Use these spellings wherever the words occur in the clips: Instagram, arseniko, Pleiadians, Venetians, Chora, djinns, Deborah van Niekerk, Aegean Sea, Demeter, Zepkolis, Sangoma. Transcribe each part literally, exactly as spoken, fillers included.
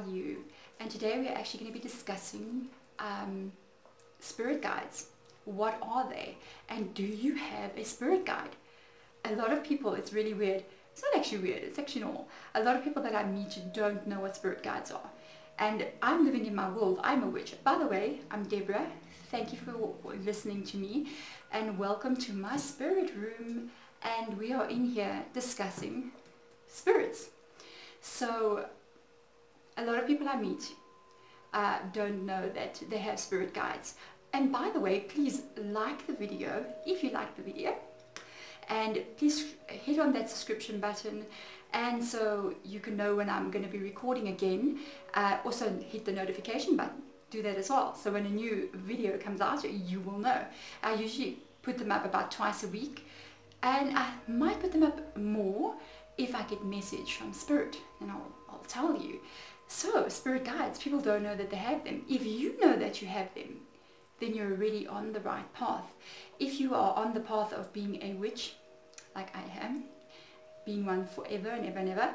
are you? And today we're actually going to be discussing um, spirit guides. What are they? And do you have a spirit guide? A lot of people, it's really weird. It's not actually weird, it's actually normal. A lot of people that I meet don't know what spirit guides are. And I'm living in my world, I'm a witch. By the way, I'm Deborah. Thank you for listening to me and welcome to my spirit room. And we are in here discussing spirits. So a lot of people I meet uh, don't know that they have spirit guides. And by the way, please like the video if you like the video, and please hit on that subscription button, and so you can know when I'm going to be recording again. Uh, also hit the notification button, do that as well, so when a new video comes out you will know. I usually put them up about twice a week, and I might put them up more if I get message from spirit, and I'll, I'll tell you. So spirit guides, people don't know that they have them. If you know that you have them, then you're already on the right path. If you are on the path of being a witch, like I am, being one forever and ever and ever,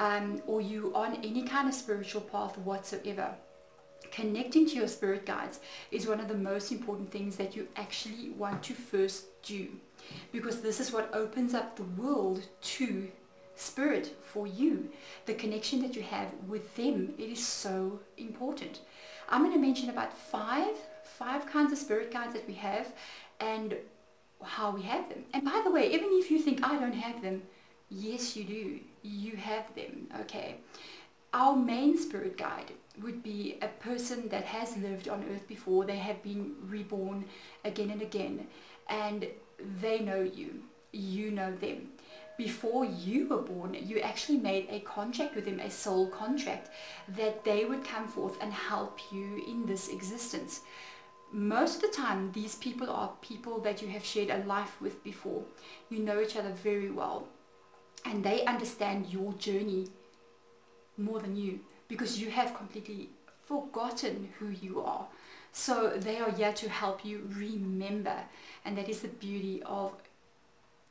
um, or you on any kind of spiritual path whatsoever, connecting to your spirit guides is one of the most important things that you actually want to first do, because this is what opens up the world to spirit for you. The connection that you have with them, it is so important. I'm going to mention about five five kinds of spirit guides that we have and how we have them. And by the way, even if you think I don't have them, yes you do, you have them, okay? Our main spirit guide would be a person that has lived on earth before. They have been reborn again and again, and they know you, you know them. Before you were born, you actually made a contract with them, a soul contract, that they would come forth and help you in this existence. Most of the time, these people are people that you have shared a life with before. You know each other very well, and they understand your journey more than you, because you have completely forgotten who you are. So they are here to help you remember, and that is the beauty of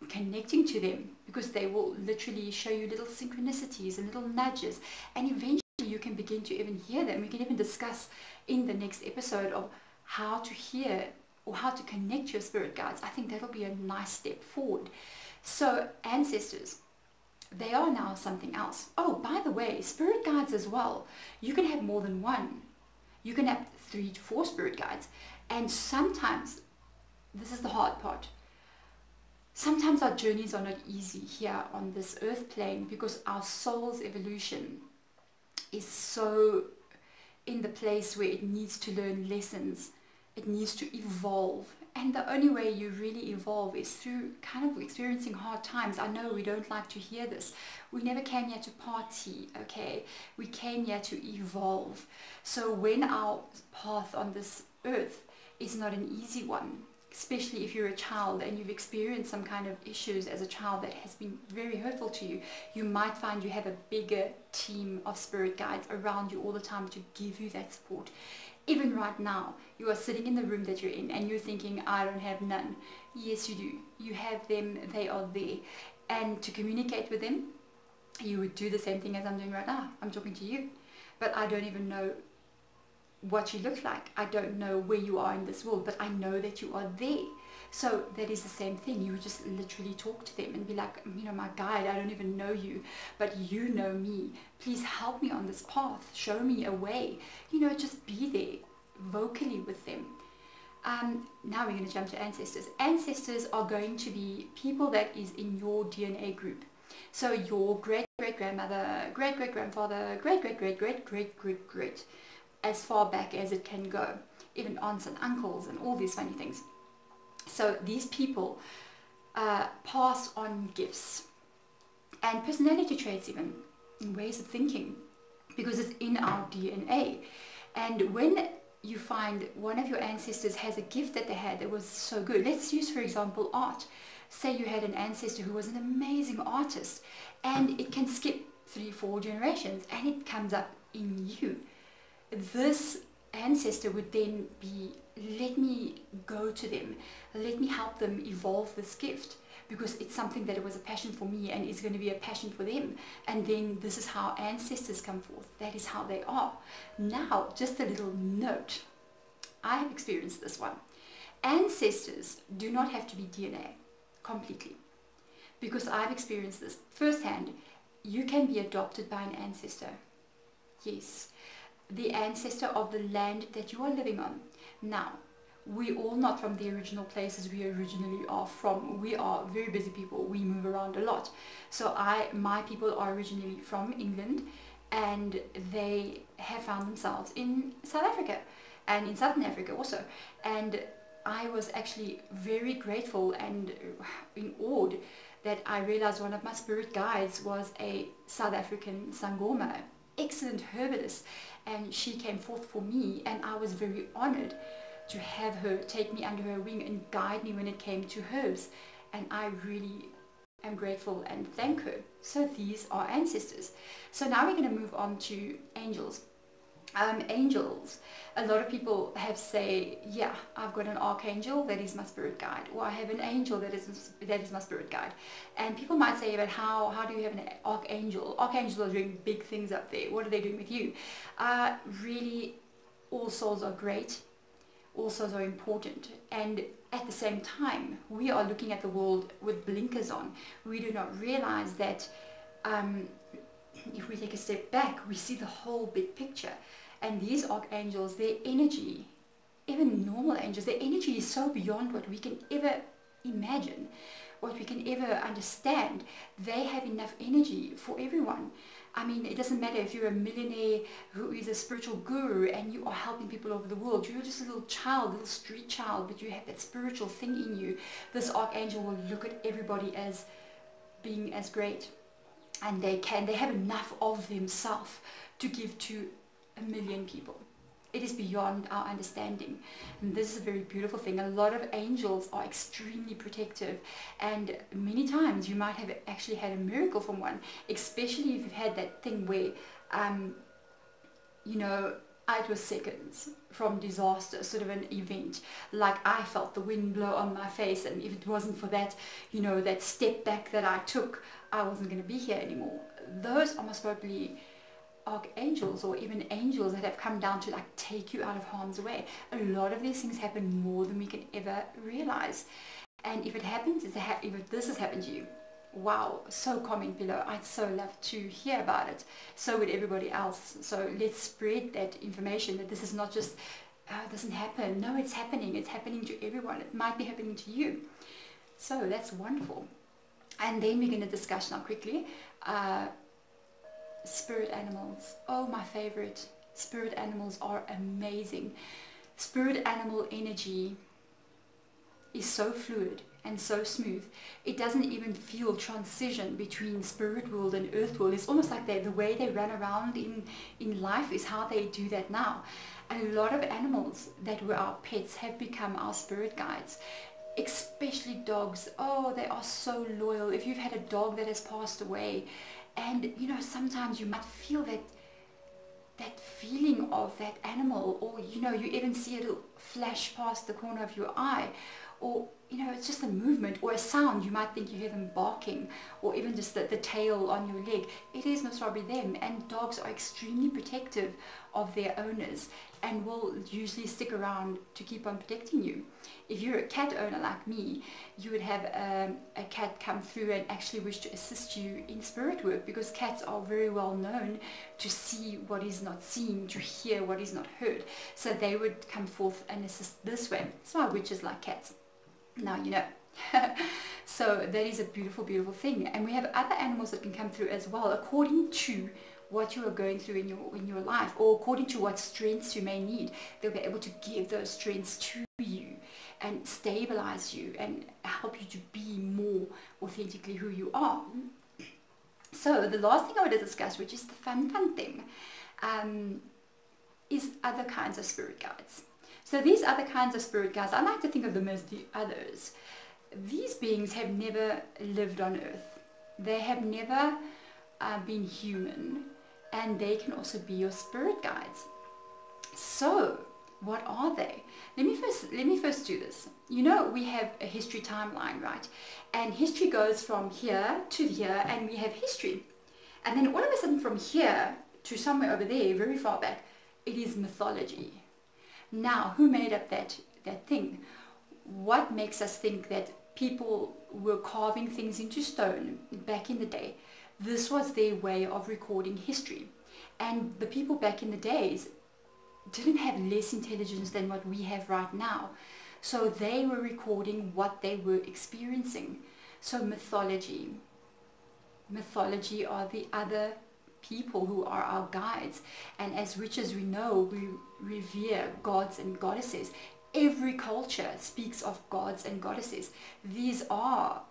connecting to them, because they will literally show you little synchronicities and little nudges, and eventually you can begin to even hear them. We can even discuss in the next episode of how to hear or how to connect your spirit guides. I think that'll be a nice step forward. So ancestors, they are now something else. Oh, by the way, spirit guides as well. You can have more than one. You can have three to four spirit guides. And sometimes, this is the hard part, sometimes our journeys are not easy here on this earth plane, because our soul's evolution is so in the place where it needs to learn lessons. It needs to evolve. And the only way you really evolve is through kind of experiencing hard times. I know we don't like to hear this. We never came here to party, okay? We came here to evolve. So when our path on this earth is not an easy one, especially if you're a child and you've experienced some kind of issues as a child that has been very hurtful to you, you might find you have a bigger team of spirit guides around you all the time to give you that support. Even right now, you are sitting in the room that you're in and you're thinking, I don't have none. Yes, you do. You have them, they are there. And to communicate with them, you would do the same thing as I'm doing right now. I'm talking to you, but I don't even know what you look like. I don't know where you are in this world, but I know that you are there. So that is the same thing. You would just literally talk to them and be like, you know, my guide, I don't even know you, but you know me. Please help me on this path. Show me a way. You know, just be there vocally with them. Um, now we're going to jump to ancestors. Ancestors are going to be people that is in your D N A group. So your great-great-grandmother, great-great-grandfather, great-great-great-great-great-great-great, as far back as it can go, even aunts and uncles and all these funny things. So these people uh, pass on gifts and personality traits, even and ways of thinking, because it's in our D N A. And when you find one of your ancestors has a gift that they had that was so good, let's use for example art. Say you had an ancestor who was an amazing artist, and it can skip three, four generations and it comes up in you. This ancestor would then be, let me go to them, let me help them evolve this gift, because it's something that it was a passion for me and is going to be a passion for them. And then this is how ancestors come forth. That is how they are. Now, just a little note. I have experienced this one. Ancestors do not have to be D N A completely, because I've experienced this firsthand. You can be adopted by an ancestor. Yes, the ancestor of the land that you are living on. Now, we're all not from the original places we originally are from. We are very busy people. We move around a lot. So I, my people are originally from England, and they have found themselves in South Africa and in Southern Africa also. And I was actually very grateful and in awe that I realized one of my spirit guides was a South African Sangoma, excellent herbalist, and she came forth for me, and I was very honored to have her take me under her wing and guide me when it came to herbs, and I really am grateful and thank her. So these are ancestors. So now we're going to move on to angels. Um, angels, a lot of people have say, yeah, I've got an archangel that is my spirit guide, or I have an angel that is that is my spirit guide. And people might say, but how how do you have an archangel? Archangels are doing big things up there. What are they doing with you? Uh, really, all souls are great. All souls are important. And at the same time, we are looking at the world with blinkers on. We do not realize that um, if we take a step back, we see the whole big picture. And these archangels, their energy, even normal angels, their energy is so beyond what we can ever imagine, what we can ever understand. They have enough energy for everyone. I mean, it doesn't matter if you're a millionaire who is a spiritual guru and you are helping people over the world. You're just a little child, little street child, but you have that spiritual thing in you. This archangel will look at everybody as being as great. And they can, they have enough of themselves to give to a million people. It is beyond our understanding. And this is a very beautiful thing. A lot of angels are extremely protective, and many times you might have actually had a miracle from one, especially if you've had that thing where, um, you know, it was seconds from disaster, sort of an event. Like I felt the wind blow on my face, and if it wasn't for that, you know, that step back that I took, I wasn't going to be here anymore. Those are most probably archangels, or even angels that have come down to like take you out of harm's way. A lot of these things happen more than we can ever realize. And if it happens, if this has happened to you, wow, so comment below. I'd so love to hear about it. So would everybody else. So let's spread that information, that this is not just, oh, it doesn't happen. No, it's happening. It's happening to everyone. It might be happening to you. So that's wonderful. And then we're going to discuss now quickly uh, spirit animals. Oh, my favorite. Spirit animals are amazing. Spirit animal energy is so fluid and so smooth. It doesn't even feel transition between spirit world and earth world. It's almost like they, the way they ran around in, in life is how they do that now. A lot of animals that were our pets have become our spirit guides. Especially dogs. Oh, they are so loyal. If you've had a dog that has passed away, and you know, sometimes you might feel that that feeling of that animal, or you know, you even see it flash past the corner of your eye, or you know, it's just a movement or a sound. You might think you hear them barking, or even just the, the tail on your leg. It is most probably them. And dogs are extremely protective of their owners and will usually stick around to keep on protecting you. If you're a cat owner like me, you would have um, a cat come through and actually wish to assist you in spirit work, because cats are very well known to see what is not seen, to hear what is not heard. So they would come forth and assist this way. That's why witches like cats. Now you know. So that is a beautiful, beautiful thing. And we have other animals that can come through as well, according to what you are going through in your in your life, or according to what strengths you may need. They'll be able to give those strengths to you and stabilize you and help you to be more authentically who you are. So the last thing I want to discuss, which is the fun fun thing, um, is other kinds of spirit guides. So these other kinds of spirit guides, I like to think of them as the others. These beings have never lived on earth. They have never uh, been human, and they can also be your spirit guides. So what are they? Let me first, let me first do this. You know, we have a history timeline, right? And history goes from here to here, and we have history. And then all of a sudden from here to somewhere over there, very far back, it is mythology. Now, who made up that, that thing? What makes us think that people were carving things into stone back in the day? This was their way of recording history. And the people back in the days didn't have less intelligence than what we have right now. So they were recording what they were experiencing. So mythology. Mythology are the other people who are our guides. And as witches, we know we revere gods and goddesses. Every culture speaks of gods and goddesses. These are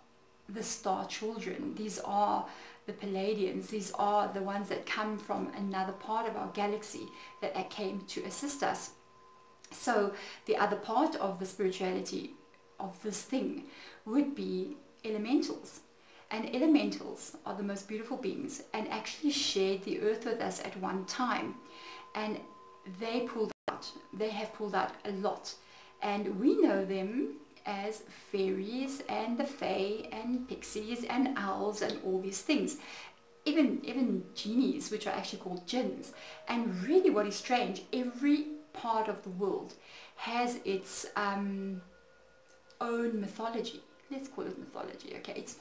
the star children. These are the Pleiadians. These are the ones that come from another part of our galaxy that came to assist us. So the other part of the spirituality of this thing would be elementals. And elementals are the most beautiful beings and actually shared the earth with us at one time. And they pulled out. They have pulled out a lot. And we know them as fairies and the fae and pixies and owls and all these things. Even, even genies, which are actually called djinns. And really what is strange, every part of the world has its um, own mythology. Let's call it mythology, okay? It's not mythology.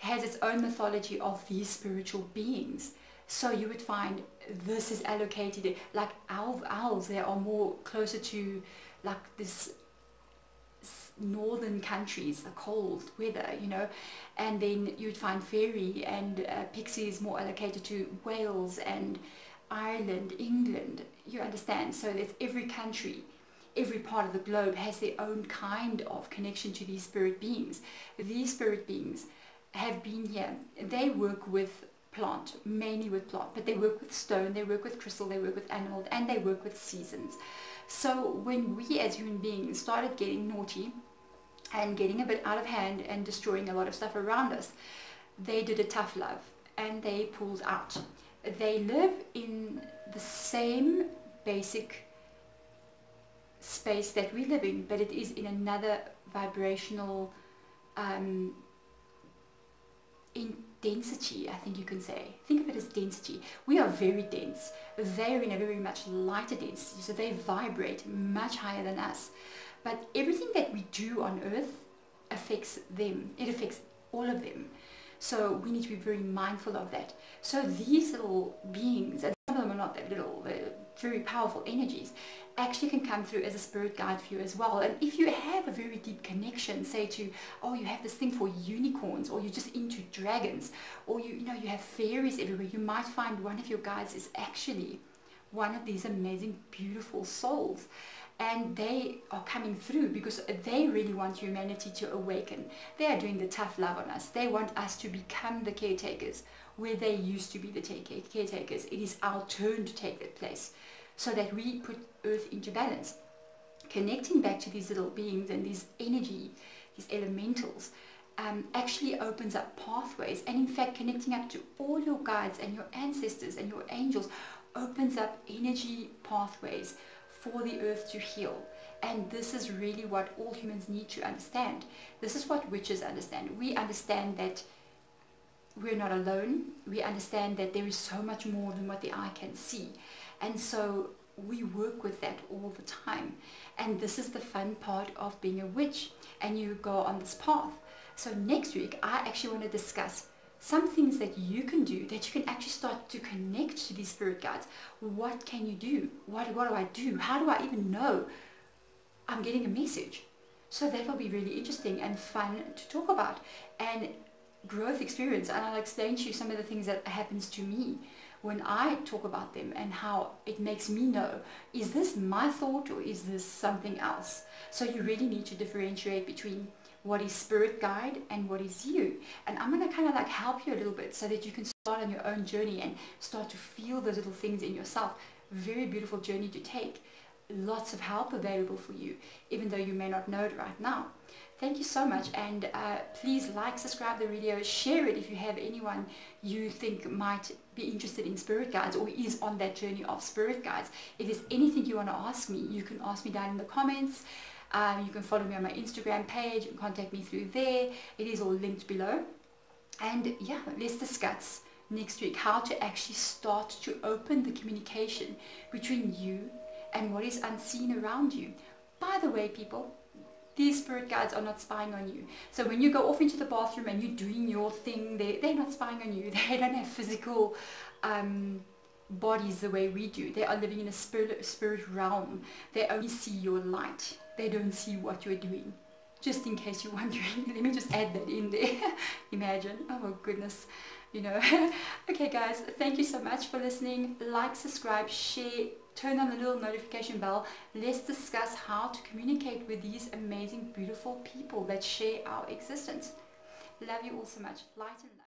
It has its own mythology of these spiritual beings. So you would find this is allocated, like owl, owls, they are more closer to like this northern countries, the cold weather, you know, and then you'd find fairy and uh, pixies more allocated to Wales and Ireland, England, you understand. So that's every country, every part of the globe has their own kind of connection to these spirit beings. These spirit beings have been here. They work with plant, mainly with plant, but they work with stone, they work with crystal, they work with animals, and they work with seasons. So when we as human beings started getting naughty and getting a bit out of hand and destroying a lot of stuff around us, they did a tough love and they pulled out. They live in the same basic space that we live in, but it is in another vibrational um, in density, I think you can say. Think of it as density. We are very dense. They are in a very much lighter density, so they vibrate much higher than us. But everything that we do on Earth affects them. It affects all of them. So we need to be very mindful of that. So these little beings, and some of them are not that little, they're very powerful energies, actually can come through as a spirit guide for you as well. And if you have a very deep connection, say to, oh, you have this thing for unicorns, or you're just into dragons, or you, you know, you have fairies everywhere, you might find one of your guides is actually one of these amazing, beautiful souls. And they are coming through because they really want humanity to awaken. They are doing the tough love on us. They want us to become the caretakers where they used to be the caretakers. It is our turn to take that place so that we put Earth into balance. Connecting back to these little beings and these energy, these elementals, um, actually opens up pathways. And in fact, connecting up to all your guides and your ancestors and your angels opens up energy pathways for the earth to heal. And this is really what all humans need to understand. This is what witches understand. We understand that we're not alone. We understand that there is so much more than what the eye can see. And so we work with that all the time. And this is the fun part of being a witch. And you go on this path. So next week, I actually want to discuss some things that you can do, that you can actually start to connect to these spirit guides. What can you do? What, what do I do? How do I even know I'm getting a message? So that will be really interesting and fun to talk about. And growth experience, and I'll explain to you some of the things that happens to me when I talk about them and how it makes me know, is this my thought or is this something else? So you really need to differentiate between what is spirit guide and what is you. And I'm going to kind of like help you a little bit so that you can start on your own journey and start to feel those little things in yourself. Very beautiful journey to take. Lots of help available for you, even though you may not know it right now. Thank you so much, and uh, please like, subscribe the video, share it if you have anyone you think might be interested in spirit guides or is on that journey of spirit guides. If there's anything you want to ask me, you can ask me down in the comments. Um, you can follow me on my Instagram page and contact me through there. It is all linked below. And yeah, let's discuss next week how to actually start to open the communication between you and what is unseen around you. By the way, people, these spirit guides are not spying on you. So when you go off into the bathroom and you're doing your thing, they, they're not spying on you. They don't have physical um, bodies the way we do. They are living in a spirit, spirit realm. They only see your light. They don't see what you're doing. Just in case you're wondering, let me just add that in there. Imagine, oh my goodness, you know. Okay guys, thank you so much for listening. Like, subscribe, share, turn on the little notification bell. Let's discuss how to communicate with these amazing, beautiful people that share our existence. Love you all so much. Light and love.